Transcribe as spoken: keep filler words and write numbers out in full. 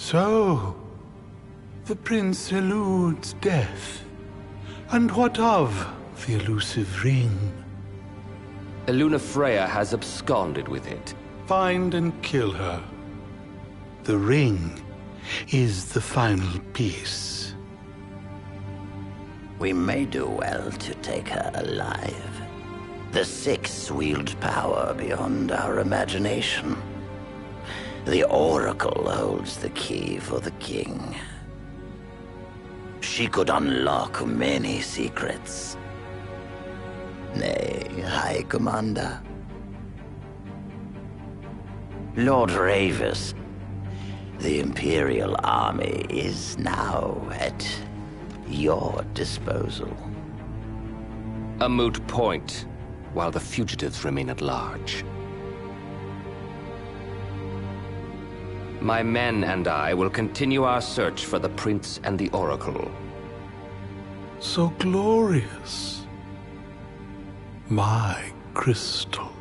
So, the prince eludes death. And what of the elusive ring? Lunafreya has absconded with it. Find and kill her. The ring is the final piece. We may do well to take her alive. The Six wield power beyond our imagination. The Oracle holds the key for the king. She could unlock many secrets. Nay, High Commander. Lord Ravus, the Imperial Army is now at your disposal. A moot point, while the fugitives remain at large. My men and I will continue our search for the Prince and the Oracle. So glorious. My crystal.